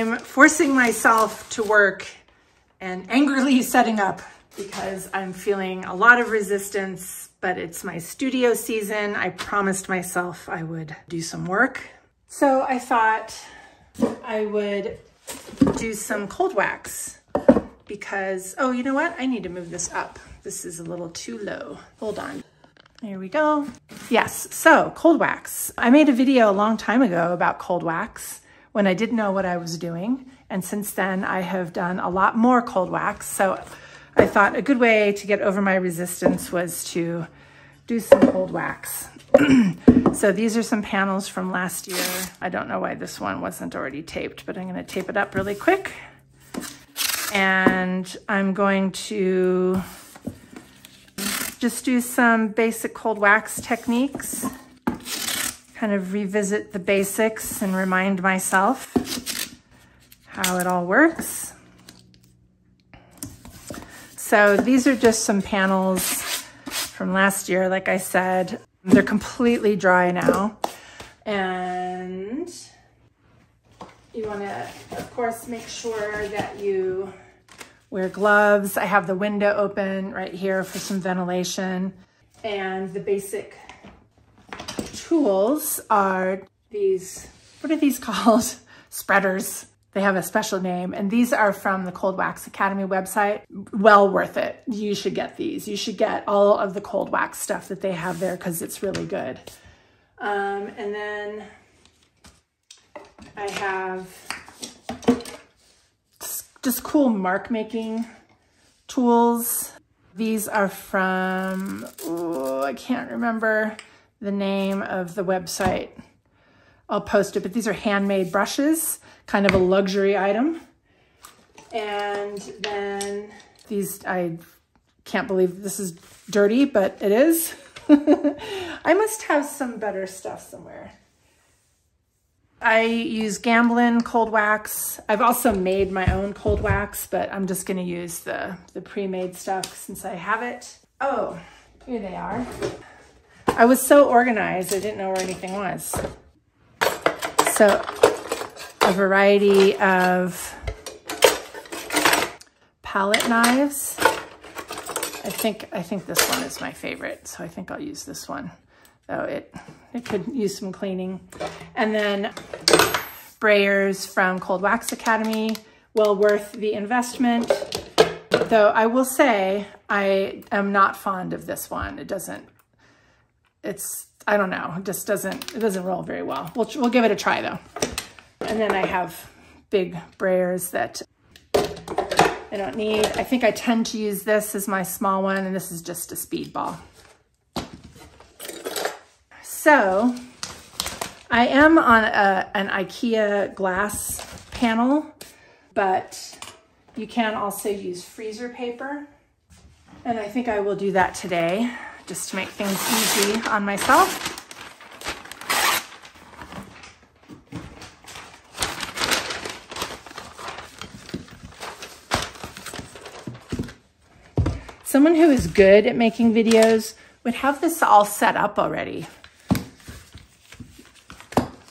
I'm forcing myself to work and angrily setting up because I'm feeling a lot of resistance, but it's my studio season. I promised myself I would do some work. So I thought I would do some cold wax because, oh, you know what? I need to move this up. This is a little too low. Hold on. There we go. Yes, so cold wax. I made a video a long time ago about cold wax when I didn't know what I was doing. And since then I have done a lot more cold wax. So I thought a good way to get over my resistance was to do some cold wax. So these are some panels from last year. I don't know why this one wasn't already taped, but I'm gonna tape it up really quick. And I'm going to just do some basic cold wax techniques, kind of revisit the basics and remind myself how it all works. So these are just some panels from last year. Like I said, they're completely dry now. And you wanna, of course, make sure that you wear gloves. I have the window open right here for some ventilation. And the basic tools are these, what are these called? Spreaders. They have a special name. And these are from the Cold Wax Academy website. Well worth it. You should get these. You should get all of the cold wax stuff that they have there because it's really good. And then I have just cool mark making tools. These are from, oh, I can't remember the name of the website. I'll post it, but these are handmade brushes, kind of a luxury item. And then these, I can't believe this is dirty, but it is. I must have some better stuff somewhere. I use Gamblin cold wax. I've also made my own cold wax, but I'm just gonna use the pre-made stuff since I have it. Oh, here they are. I was so organized, I didn't know where anything was. So a variety of palette knives. I think this one is my favorite, so I think I'll use this one. So it could use some cleaning. And then brayers from Cold Wax Academy, well worth the investment. Though I will say I am not fond of this one. It doesn't, it's, I don't know, it just doesn't, it doesn't roll very well. We'll give it a try though. And then I have big brayers that I don't need. I think I tend to use this as my small one, and this is just a speedball. So I am on an IKEA glass panel, but you can also use freezer paper. And I think I will do that today just to make things easy on myself. Someone who is good at making videos would have this all set up already.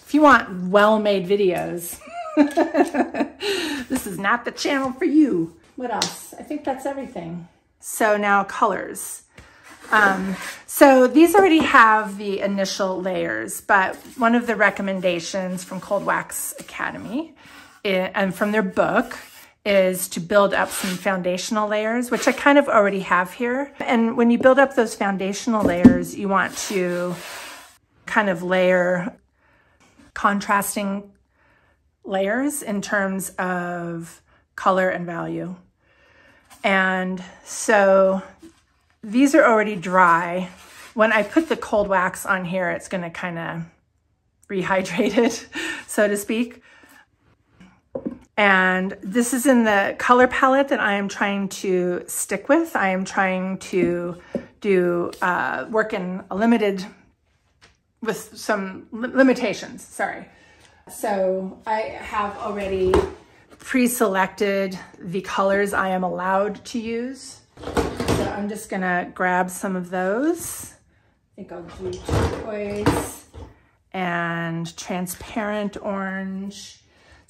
If you want well-made videos, this is not the channel for you. What else? I think that's everything. So now colors. So these already have the initial layers, but one of the recommendations from Cold Wax Academy and from their book is to build up some foundational layers, which I kind of already have here. And when you build up those foundational layers, you want to kind of layer contrasting layers in terms of color and value. And so these are already dry. When I put the cold wax on here, it's gonna kind of rehydrate it, so to speak. And this is in the color palette that I am trying to stick with. I am trying to do work in a limited with some limitations, sorry. So I have already pre-selected the colors I am allowed to use. So I'm just gonna grab some of those. I think I'll do turquoise and transparent orange.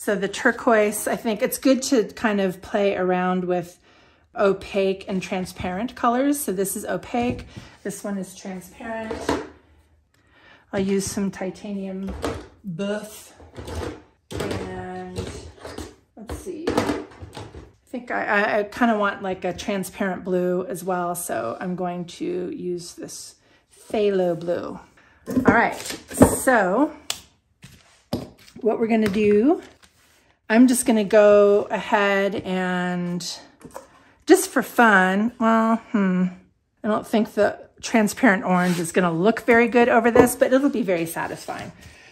So the turquoise, I think it's good to kind of play around with opaque and transparent colors. So this is opaque. This one is transparent. I'll use some titanium buff. And let's see. I think I kind of want like a transparent blue as well. So I'm going to use this phthalo blue. All right, so what we're gonna do, I'm just gonna go ahead and just for fun, well, I don't think the transparent orange is gonna look very good over this, but it'll be very satisfying.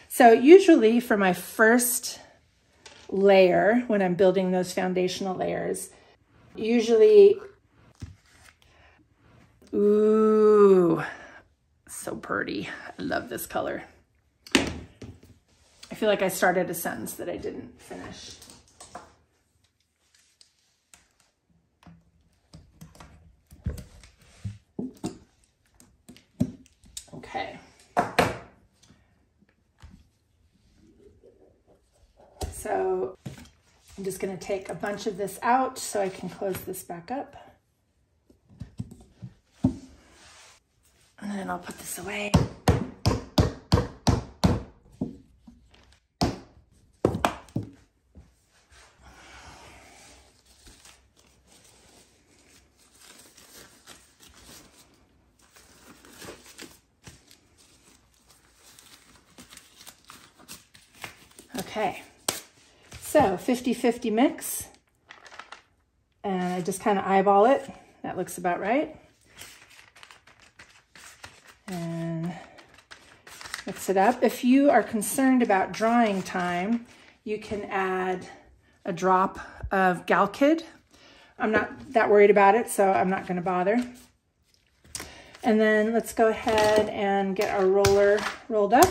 So usually for my first layer, when I'm building those foundational layers, usually, ooh, so pretty. I love this color. I feel like I started a sentence that I didn't finish. Okay. So I'm just going to take a bunch of this out so I can close this back up. And then I'll put this away. Okay, so 50-50 mix. And I just kind of eyeball it. That looks about right. And mix it up. If you are concerned about drying time, you can add a drop of Gal Kid. I'm not that worried about it, so I'm not gonna bother. And then let's go ahead and get our roller rolled up.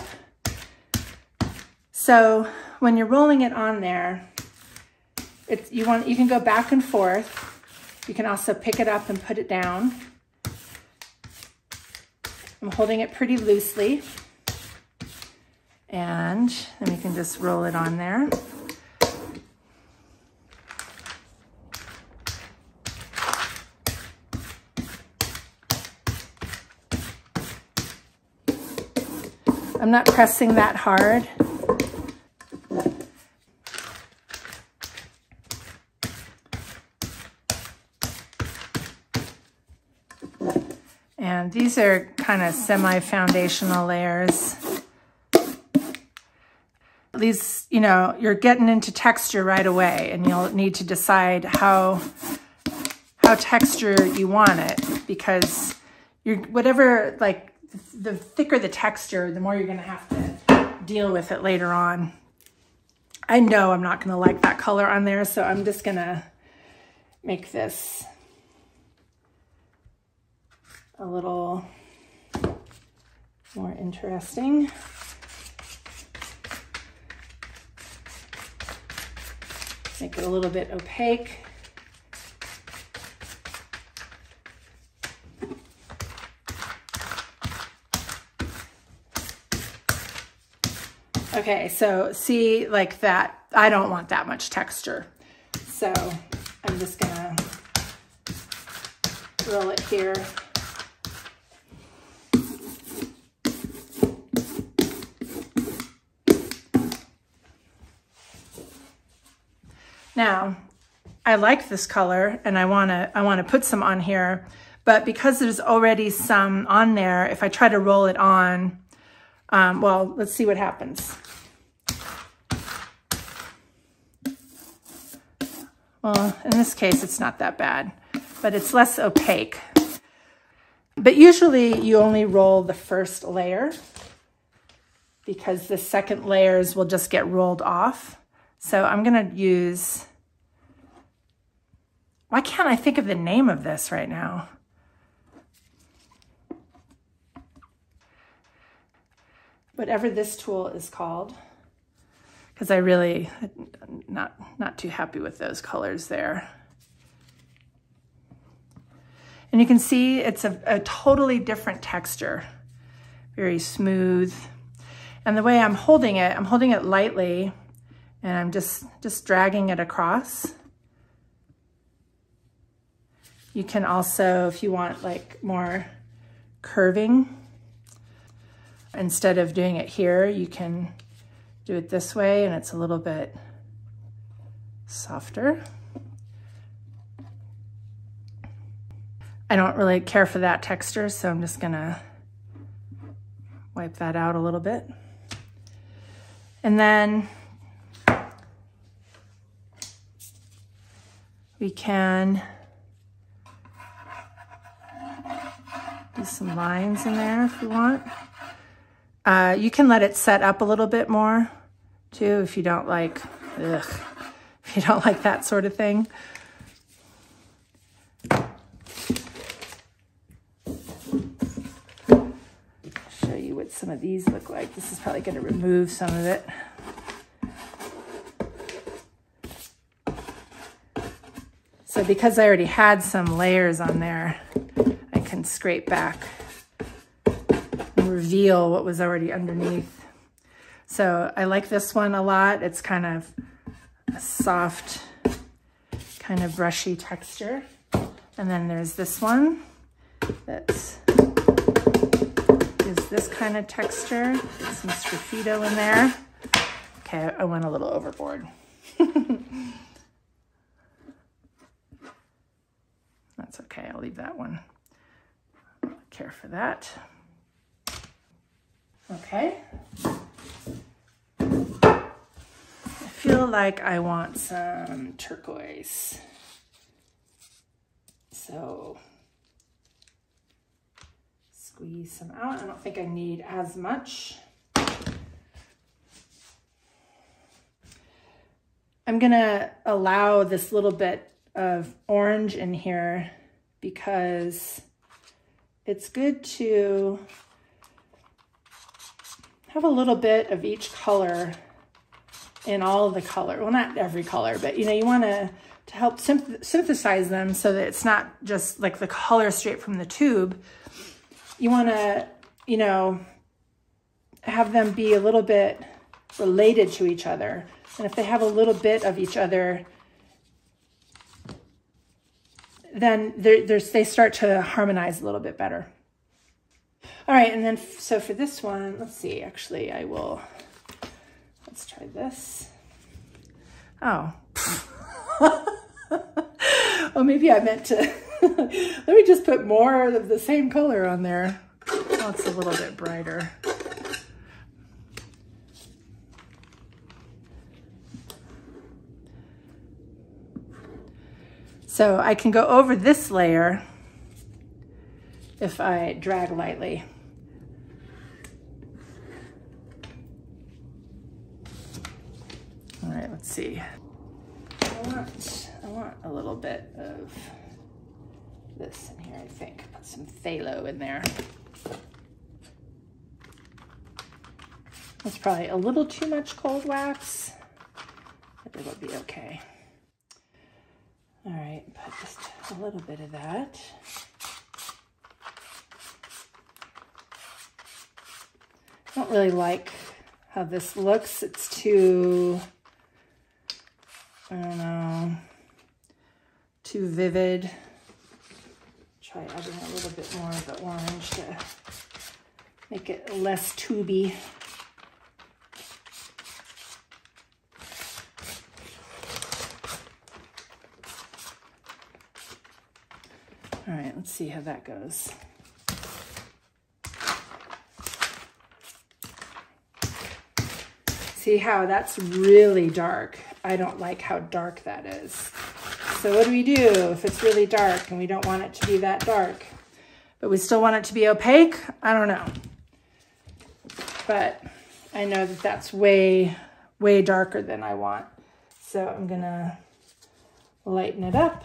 So when you're rolling it on there, you can go back and forth. You can also pick it up and put it down. I'm holding it pretty loosely, and then we can just roll it on there. I'm not pressing that hard. And these are kind of semi-foundational layers. At least, you know, you're getting into texture right away, and you'll need to decide how texture you want it, because whatever, like, the thicker the texture, the more you're going to have to deal with it later on. I know I'm not going to like that color on there, so I'm just going to make this a little more interesting. Make it a little bit opaque. Okay, so see, like that, I don't want that much texture. So I'm just gonna roll it here. Now, I like this color, and I wanna put some on here, but because there's already some on there, if I try to roll it on, well, let's see what happens. Well, in this case, it's not that bad, but it's less opaque. But usually you only roll the first layer, because the second layers will just get rolled off. So I'm gonna use, why can't I think of the name of this right now? Whatever this tool is called, because I really, not too happy with those colors there. And you can see it's a totally different texture, very smooth. And the way I'm holding it lightly, and I'm just dragging it across. You can also, if you want like more curving, instead of doing it here, you can do it this way and it's a little bit softer. I don't really care for that texture, so I'm just gonna wipe that out a little bit. And then we can do some lines in there if you want. You can let it set up a little bit more too if you don't like, if you don't like that sort of thing. Some of these look like. This is probably going to remove some of it. So because I already had some layers on there, I can scrape back and reveal what was already underneath. So I like this one a lot. It's kind of a soft, kind of brushy texture. And then there's this one that's is this kind of texture, some sgraffito in there. Okay, I went a little overboard. That's okay, I'll leave that one. I don't care for that. Okay. I feel like I want some turquoise. So squeeze some out. I don't think I need as much. I'm gonna allow this little bit of orange in here because it's good to have a little bit of each color in all the color. Well, not every color, but you know, you wanna to help synthesize them so that it's not just like the color straight from the tube. You want to, you know, have them be a little bit related to each other. And if they have a little bit of each other, then they start to harmonize a little bit better. All right, and then, so for this one, let's see, actually, let's try this. Oh. Oh, maybe I meant to. Let me just put more of the same color on there. Oh, it's a little bit brighter. So I can go over this layer if I drag lightly. All right, let's see. I want a little bit of this in here, I think. Put some phthalo in there. That's probably a little too much cold wax, but it'll be okay. All right, put just a little bit of that. I don't really like how this looks. It's too, I don't know, too vivid. Try adding a little bit more of the orange to make it less tubey. All right, let's see how that goes. See how that's really dark. I don't like how dark that is. So what do we do if it's really dark and we don't want it to be that dark, but we still want it to be opaque? I don't know. But I know that that's way, way darker than I want. So I'm gonna lighten it up.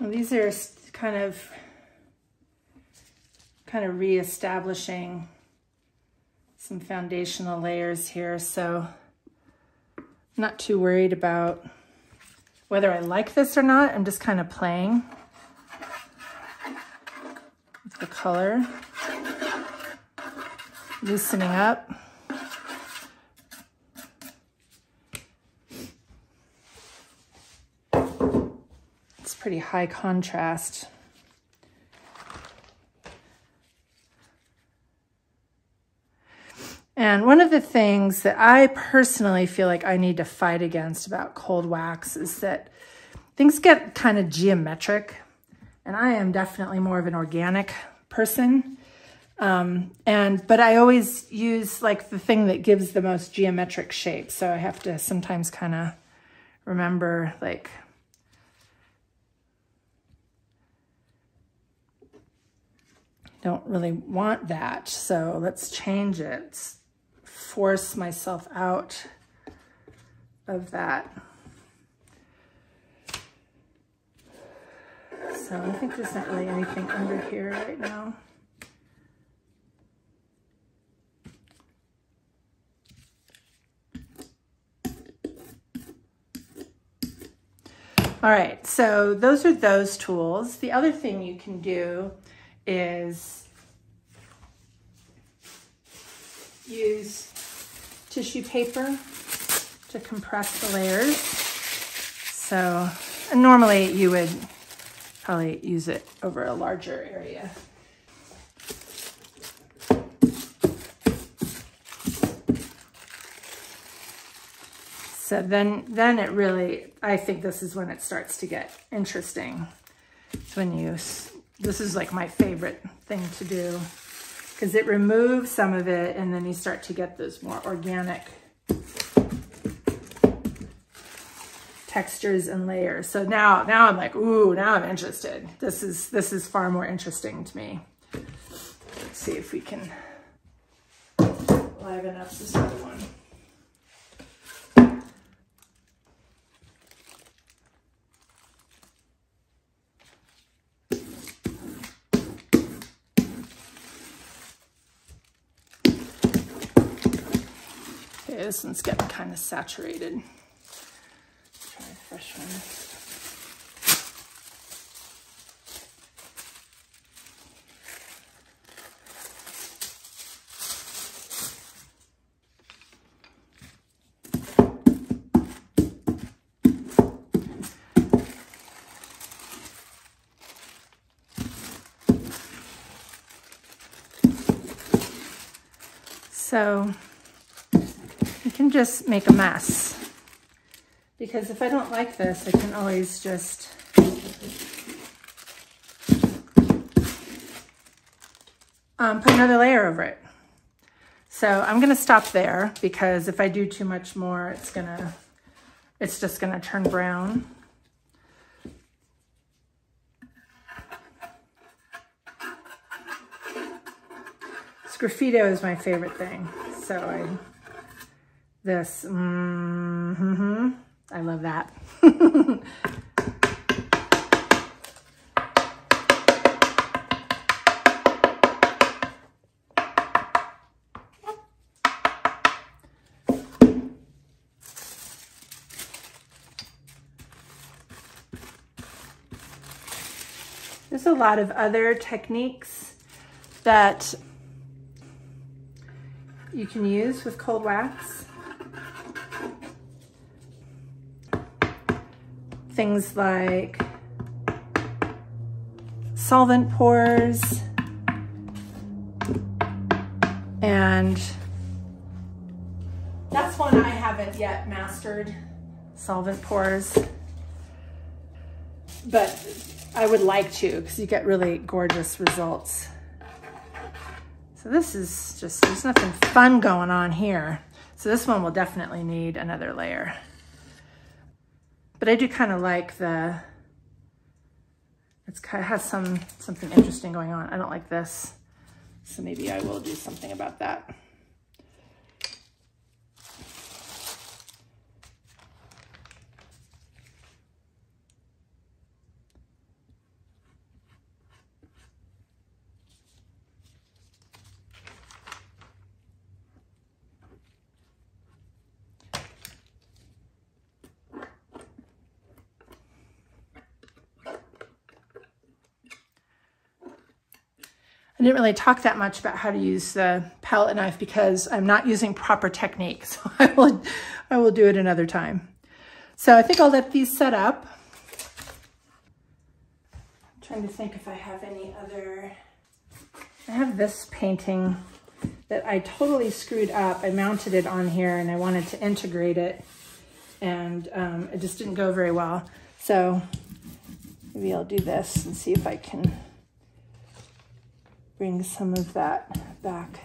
And these are kind of reestablishing some foundational layers here, so I'm not too worried about whether I like this or not. I'm just kind of playing with the color, loosening up. It's pretty high contrast. And one of the things that I personally feel like I need to fight against about cold wax is that things get kind of geometric, and I am definitely more of an organic person. But I always use like the thing that gives the most geometric shape. So I have to sometimes kind of remember, like, don't really want that. So let's change it. It's force myself out of that. So I think there's not really anything under here right now. All right, so those are those tools. The other thing you can do is use tissue paper to compress the layers. So normally you would probably use it over a larger area. So then it really, I think this is when it starts to get interesting. It's when you, this is like my favorite thing to do, because it removes some of it and then you start to get those more organic textures and layers. So now I'm like, ooh, now I'm interested. This is far more interesting to me. Let's see if we can liven up this other one. This one's getting kind of saturated. Let's try a fresh one. So can just make a mess, because if I don't like this, I can always just put another layer over it. So I'm gonna stop there, because if I do too much more, it's just gonna turn brown. Sgraffito is my favorite thing, so this, I love that. There's a lot of other techniques that you can use with cold wax. Things like solvent pours and that's one I haven't yet mastered, solvent pours, but I would like to, because you get really gorgeous results. So this is just, there's nothing fun going on here. So this one will definitely need another layer. But I do kind of like the, it's kind of has something interesting going on. I don't like this, so maybe I will do something about that. I didn't really talk that much about how to use the palette knife because I'm not using proper technique. So I will do it another time. So I think I'll let these set up. I'm trying to think if I have any other. I have this painting that I totally screwed up. I mounted it on here and I wanted to integrate it, and it just didn't go very well. So maybe I'll do this and see if I can bring some of that back.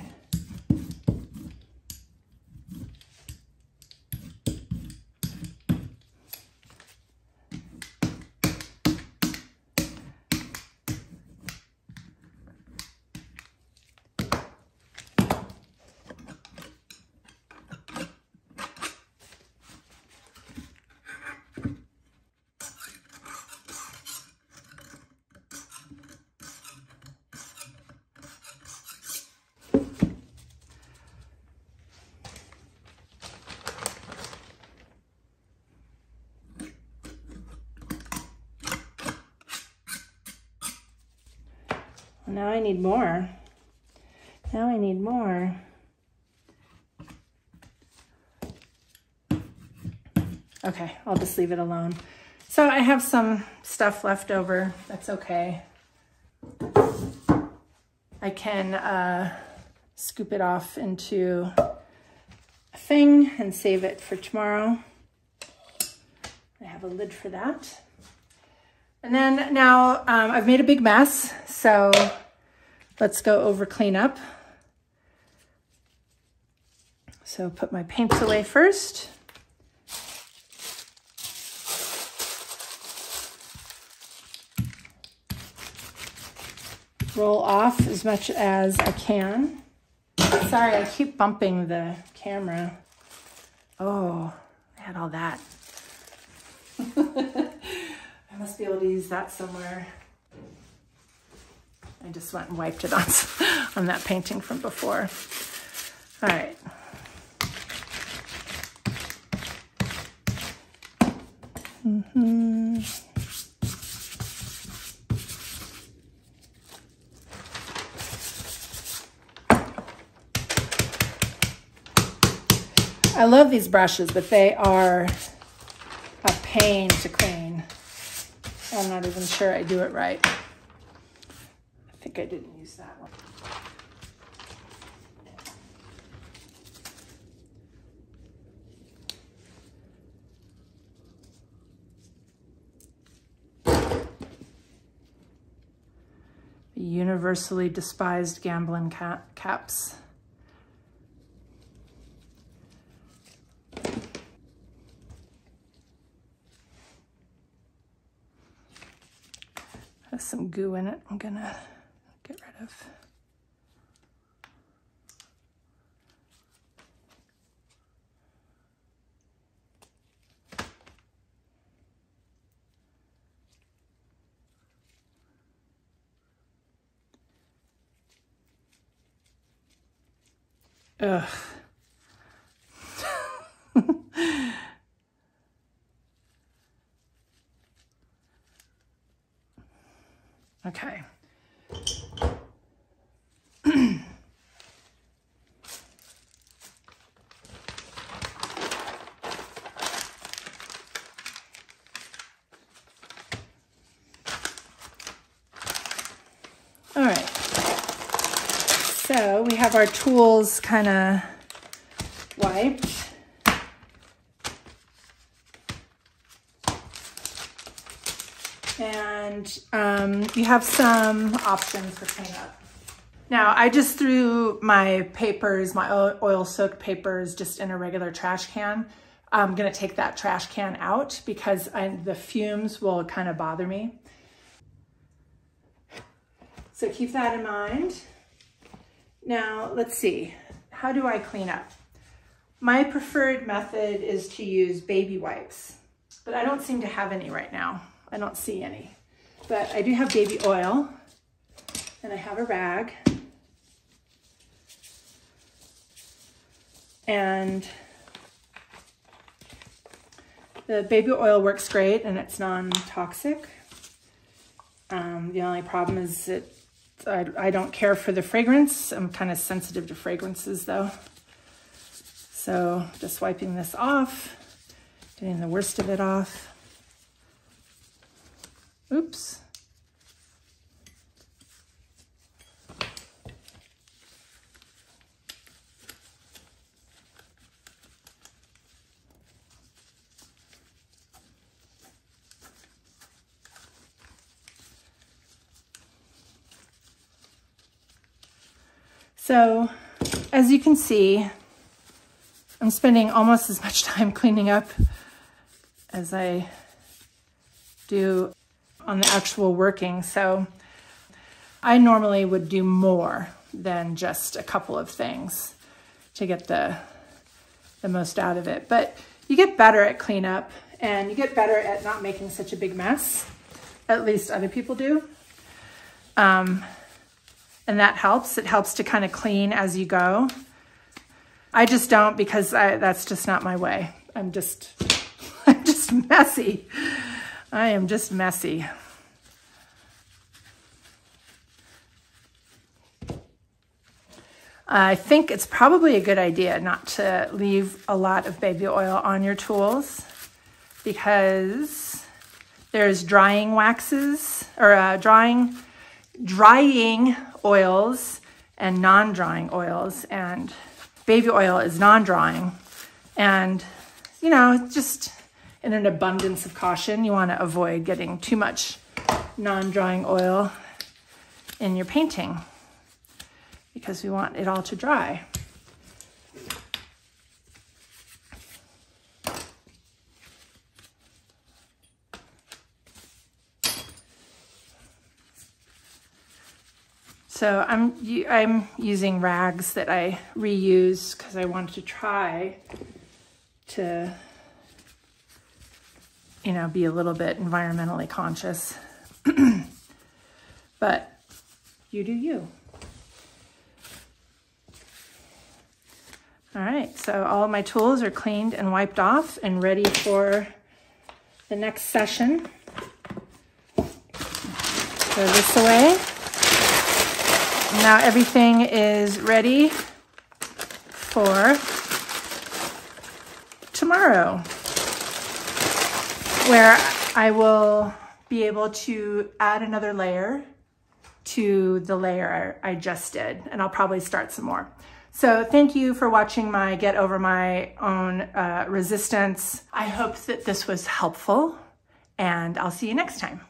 Now I need more. Now I need more. Okay, I'll just leave it alone. So I have some stuff left over. That's okay. I can scoop it off into a thing and save it for tomorrow. I have a lid for that. And then now I've made a big mess, so let's go over cleanup. So put my paints away first. Roll off as much as I can. Sorry, I keep bumping the camera. Oh, I had all that. I must be able to use that somewhere. I just went and wiped it on that painting from before. All right. Mm-hmm. I love these brushes, but they are a pain to clean. I'm not even sure I do it right. I think I didn't use that one. The universally despised Gamblin caps. Some goo in it I'm gonna get rid of. Ugh. Okay. All right. So we have our tools kind of wiped. And you have some options for cleanup. Now, I just threw my papers, my oil-soaked papers, just in a regular trash can. I'm gonna take that trash can out because the fumes will kind of bother me. So keep that in mind. Now, let's see, how do I clean up? My preferred method is to use baby wipes, but I don't seem to have any right now. I don't see any, but I do have baby oil and I have a rag, and the baby oil works great and it's non-toxic. The only problem is it I don't care for the fragrance. I'm kind of sensitive to fragrances though. So just wiping this off, getting the worst of it off. Oops. So as you can see, I'm spending almost as much time cleaning up as I do on the actual working. So I normally would do more than just a couple of things to get the most out of it. But you get better at cleanup and you get better at not making such a big mess. At least other people do. And that helps. It helps to kind of clean as you go. I just don't, because that's just not my way. I'm just messy. I am just messy. I think it's probably a good idea not to leave a lot of baby oil on your tools, because there's drying waxes, or drying oils and non-drying oils, and baby oil is non-drying. And, you know, just in an abundance of caution, you want to avoid getting too much non-drying oil in your painting, because we want it all to dry. So I'm using rags that I reuse, because I wanted to try to, you know, be a little bit environmentally conscious. But you do you. All right, so all of my tools are cleaned and wiped off and ready for the next session. Throw this away. Now everything is ready for tomorrow, where I will be able to add another layer to the layer I just did, and I'll probably start some more. So thank you for watching my Get Over My Own Resistance. I hope that this was helpful, and I'll see you next time.